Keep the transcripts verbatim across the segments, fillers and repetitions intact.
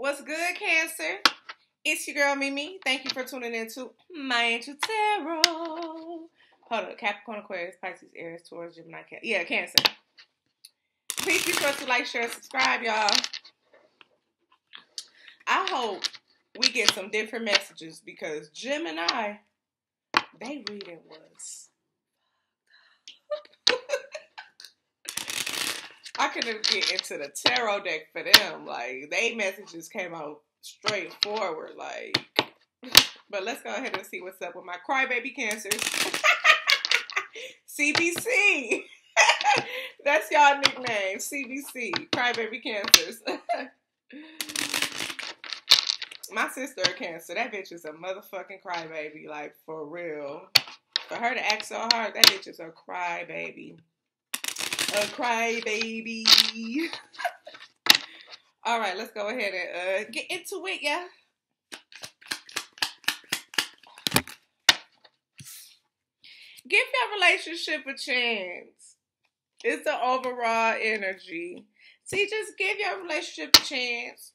What's good, Cancer? It's your girl, Mimi. Thank you for tuning in to My Angel Tarot. Hold up. Capricorn, Aquarius, Pisces, Aries, Taurus, Gemini, Cancer. Yeah, Cancer. Please be sure to like, share, and subscribe, y'all. I hope we get some different messages because Gemini, they reading was... I couldn't get into the tarot deck for them. Like, they messages came out straightforward. Like, but let's go ahead and see what's up with my crybaby Cancers. C B C. That's y'all nickname. C B C. Crybaby Cancers. My sister a Cancer. That bitch is a motherfucking crybaby. Like, for real. For her to act so hard, that bitch is a crybaby. A crybaby. All right, let's go ahead and uh, get into it, yeah. Give your relationship a chance. It's the overall energy. See, just give your relationship a chance.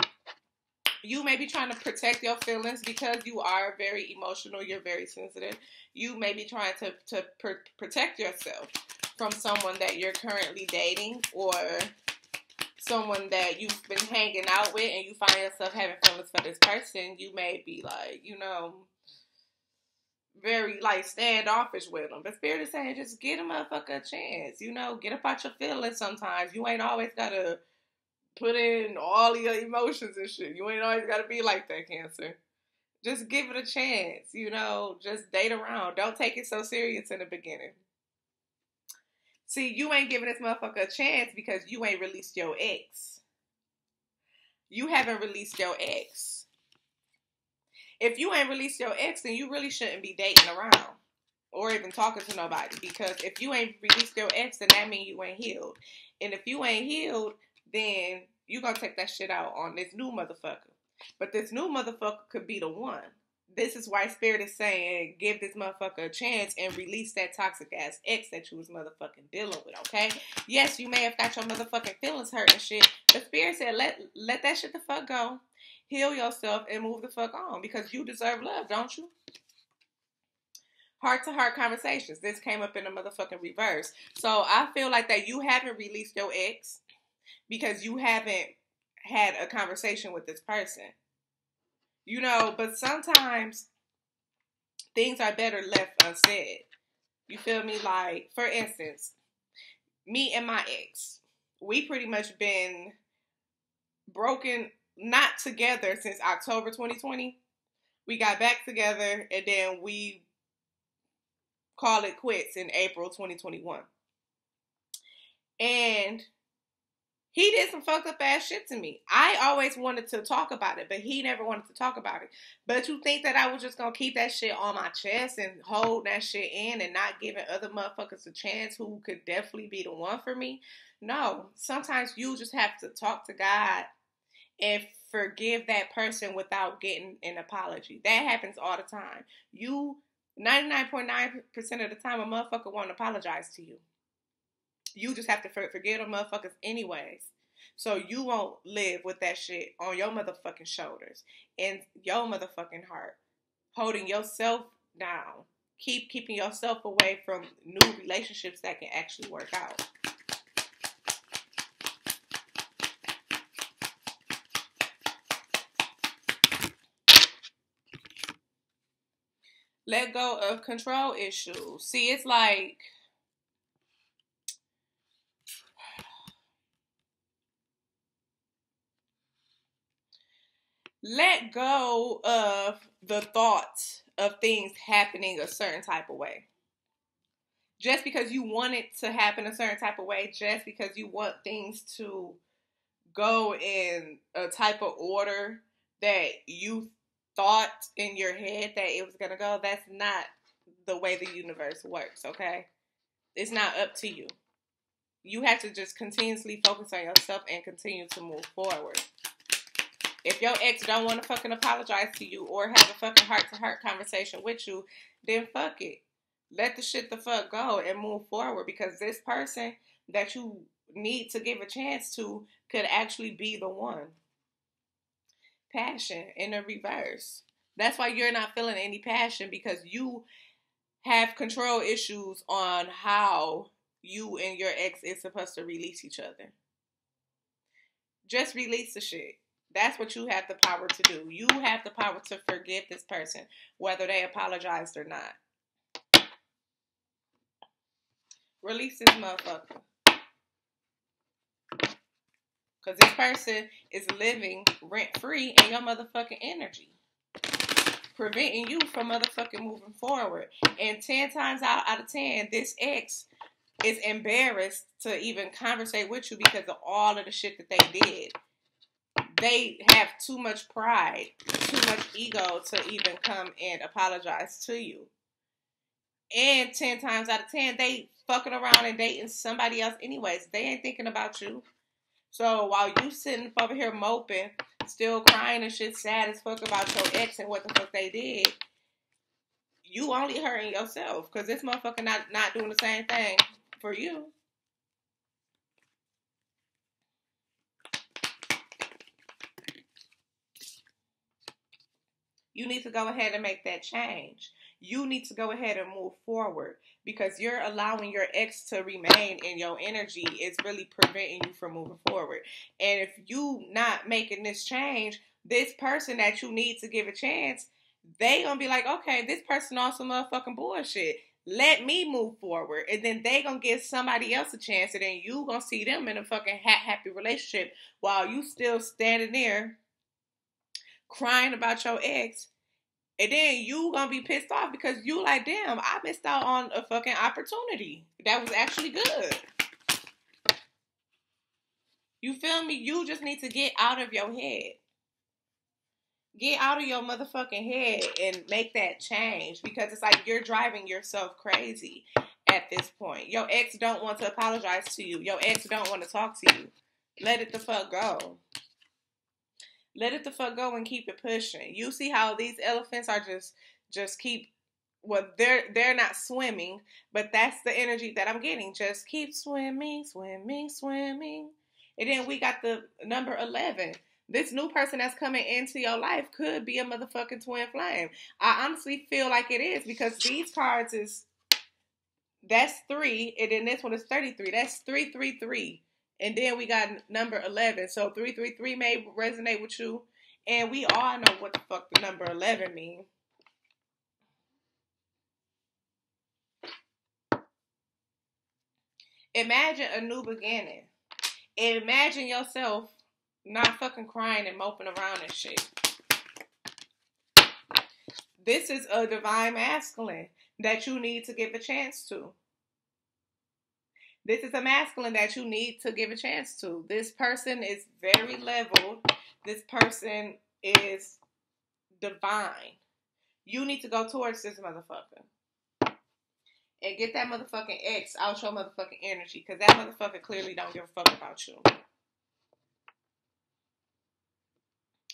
You may be trying to protect your feelings because you are very emotional. You're very sensitive. You may be trying to, to pr protect yourself from someone that you're currently dating or someone that you've been hanging out with and you find yourself having feelings for this person. You may be like, you know, very like standoffish with them. But Spirit is saying just get a motherfucker a chance. You know, get up out your feelings sometimes. You ain't always got to put in all your emotions and shit. You ain't always got to be like that, Cancer. Just give it a chance, you know. Just date around. Don't take it so serious in the beginning. See, you ain't giving this motherfucker a chance because you ain't released your ex. You haven't released your ex. If you ain't released your ex, then you really shouldn't be dating around or even talking to nobody. Because if you ain't released your ex, then that means you ain't healed. And if you ain't healed, then you gonna take that shit out on this new motherfucker. But this new motherfucker could be the one. This is why Spirit is saying, give this motherfucker a chance and release that toxic ass ex that you was motherfucking dealing with, okay? Yes, you may have got your motherfucking feelings hurt and shit, but Spirit said, let let that shit the fuck go, heal yourself, and move the fuck on because you deserve love, don't you? Heart-to-heart conversations. This came up in the motherfucking reverse. So I feel like that you haven't released your ex because you haven't had a conversation with this person. You know, but sometimes things are better left unsaid. You feel me? Like, for instance, me and my ex, we pretty much been broken, not together since October twenty twenty. We got back together and then we call it quits in April twenty twenty-one. And he did some fucked up ass shit to me. I always wanted to talk about it, but he never wanted to talk about it. But you think that I was just going to keep that shit on my chest and hold that shit in and not giving other motherfuckers a chance who could definitely be the one for me? No. Sometimes you just have to talk to God and forgive that person without getting an apology. That happens all the time. You, ninety-nine point nine percent of the time, a motherfucker won't apologize to you. You just have to forgive them motherfuckers anyways. So you won't live with that shit on your motherfucking shoulders and your motherfucking heart. Holding yourself down. Keep keeping yourself away from new relationships that can actually work out. Let go of control issues. See, it's like... let go of the thoughts of things happening a certain type of way. Just because you want it to happen a certain type of way, just because you want things to go in a type of order that you thought in your head that it was going to go, that's not the way the universe works, okay? It's not up to you. You have to just continuously focus on yourself and continue to move forward. If your ex don't want to fucking apologize to you or have a fucking heart-to-heart conversation with you, then fuck it. Let the shit the fuck go and move forward because this person that you need to give a chance to could actually be the one. passion in the reverse. That's why you're not feeling any passion, because you have control issues on how you and your ex is supposed to release each other. Just release the shit. That's what you have the power to do. You have the power to forgive this person, whether they apologized or not. Release this motherfucker. Because this person is living rent-free in your motherfucking energy, preventing you from motherfucking moving forward. And ten times out of ten, this ex is embarrassed to even conversate with you because of all of the shit that they did. They have too much pride, too much ego to even come and apologize to you. And ten times out of ten, they fucking around and dating somebody else anyways. They ain't thinking about you. So while you sitting up over here moping, still crying and shit, sad as fuck about your ex and what the fuck they did, you only hurting yourself, because this motherfucker not, not doing the same thing for you. You need to go ahead and make that change. You need to go ahead and move forward, because you're allowing your ex to remain in your energy is really preventing you from moving forward. And if you not making this change, this person that you need to give a chance, they gonna be like, okay, this person on some motherfucking bullshit. Let me move forward. And then they gonna give somebody else a chance, and then you gonna see them in a fucking happy relationship while you still standing there crying about your ex. And then you gonna be pissed off because you like, damn, I missed out on a fucking opportunity that was actually good. You feel me? You just need to get out of your head. Get out of your motherfucking head and make that change, because it's like you're driving yourself crazy at this point. Your ex don't want to apologize to you. Your ex don't want to talk to you. Let it the fuck go. Let it the fuck go and keep it pushing. You see how these elephants are just, just keep, well, they're, they're not swimming, but that's the energy that I'm getting. Just keep swimming, swimming, swimming. And then we got the number eleven. This new person that's coming into your life could be a motherfucking twin flame. I honestly feel like it is, because these cards is, that's three, and then this one is thirty-three. That's three three three. And then we got number eleven. So three three three may resonate with you. And we all know what the fuck the number eleven means. Imagine a new beginning. Imagine yourself not fucking crying and moping around and shit. This is a divine masculine that you need to give a chance to. This is a masculine that you need to give a chance to. This person is very leveled. This person is divine. You need to go towards this motherfucker and get that motherfucking ex out your motherfucking energy, because that motherfucker clearly don't give a fuck about you.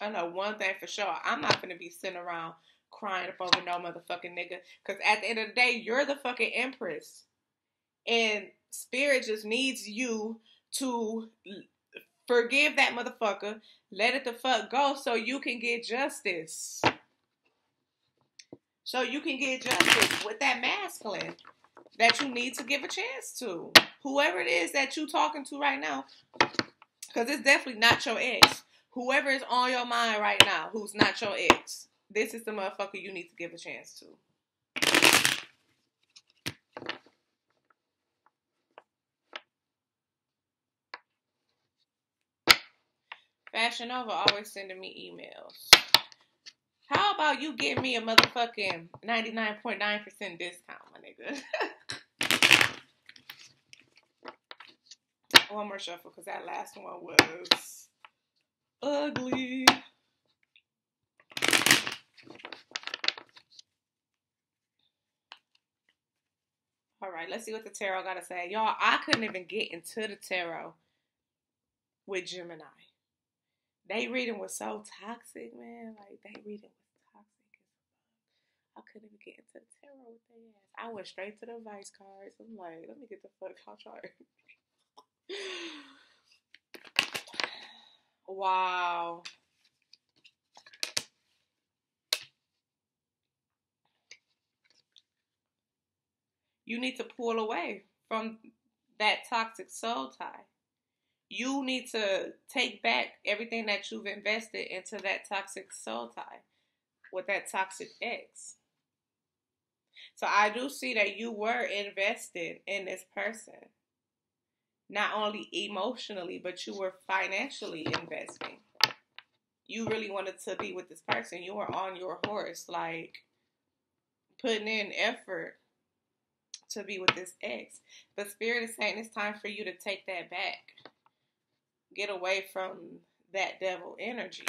I know one thing for sure. I'm not going to be sitting around crying up over no motherfucking nigga, because at the end of the day, you're the fucking empress. And Spirit just needs you to forgive that motherfucker, let it the fuck go, so you can get justice. So you can get justice with that masculine that you need to give a chance to. Whoever it is that you talking to right now, because it's definitely not your ex. Whoever is on your mind right now who's not your ex, this is the motherfucker you need to give a chance to. Fashion Over always sending me emails. How about you give me a motherfucking ninety-nine point nine percent discount, my nigga? One more shuffle, because that last one was ugly. All right, let's see what the tarot got to say. Y'all, I couldn't even get into the tarot with Gemini. They reading was so toxic, man. Like, they reading was toxic as fuck. I couldn't even get into the tarot with their ass. I went straight to the vice cards. I'm like, let me get the fuck out y'all. Wow. You need to pull away from that toxic soul tie. You need to take back everything that you've invested into that toxic soul tie with that toxic ex. So I do see that you were invested in this person. Not only emotionally, but you were financially investing. You really wanted to be with this person. You were on your horse, like putting in effort to be with this ex. But Spirit is saying it's time for you to take that back. Get away from that devil energy.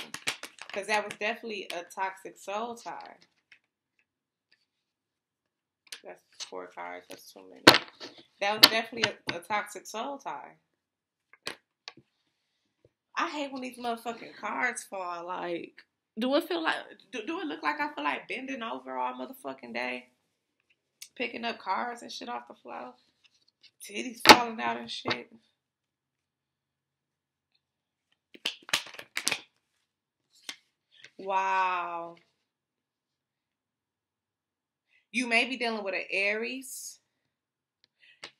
Because that was definitely a toxic soul tie. That's four cards. That's too many. That was definitely a, a toxic soul tie. I hate when these motherfucking cards fall. Like, do it feel like, do, do it look like I feel like bending over all motherfucking day? Picking up cards and shit off the floor? Titties falling out and shit? Wow. You may be dealing with an Aries,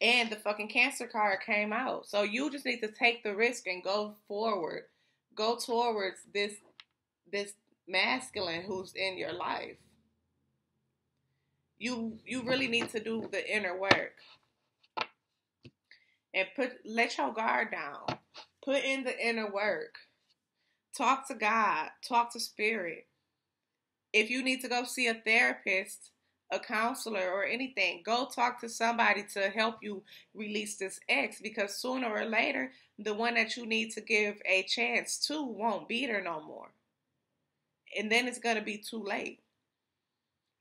and the fucking Cancer card came out. So you just need to take the risk and go forward. Go towards this, this masculine who's in your life. You, you really need to do the inner work. And put, let your guard down. Put in the inner work. Talk to God. Talk to Spirit. If you need to go see a therapist, a counselor, or anything, go talk to somebody to help you release this ex, because sooner or later, the one that you need to give a chance to won't be there no more. And then it's going to be too late.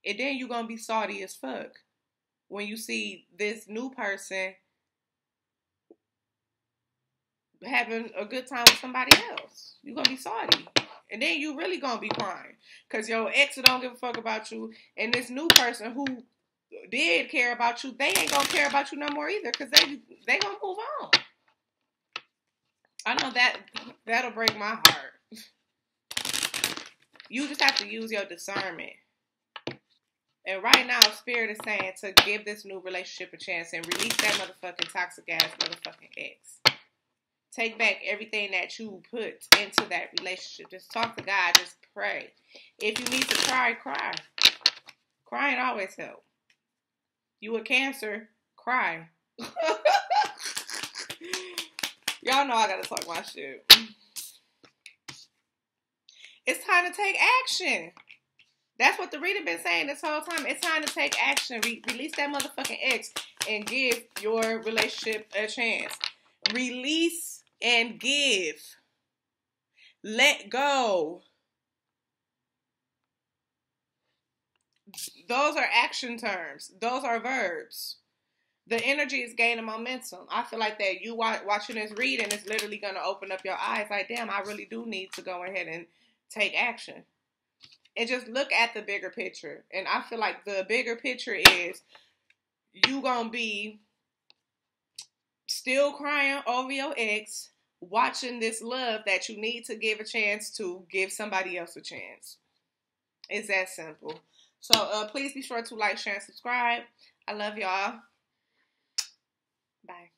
And then you're going to be salty as fuck when you see this new person having a good time with somebody else. You're going to be salty. And then you really going to be crying because your ex don't give a fuck about you. And this new person who did care about you, they ain't going to care about you no more either, because they they going to move on. I know that that'll break my heart. You just have to use your discernment. And right now, Spirit is saying to give this new relationship a chance and release that motherfucking toxic ass motherfucking ex. Take back everything that you put into that relationship. Just talk to God. Just pray. If you need to cry, cry. Crying always helps. You a Cancer, cry. Y'all know I gotta talk my shit. It's time to take action. That's what the reader been saying this whole time. It's time to take action. Re- release that motherfucking ex and give your relationship a chance. Release and give. Let go. Those are action terms. Those are verbs. The energy is gaining momentum. I feel like that you watching this reading is literally going to open up your eyes. Like, damn, I really do need to go ahead and take action. And just look at the bigger picture. And I feel like the bigger picture is you going to be still crying over your ex, watching this love that you need to give a chance to give somebody else a chance. It's that simple. So uh, please be sure to like, share, and subscribe. I love y'all. Bye.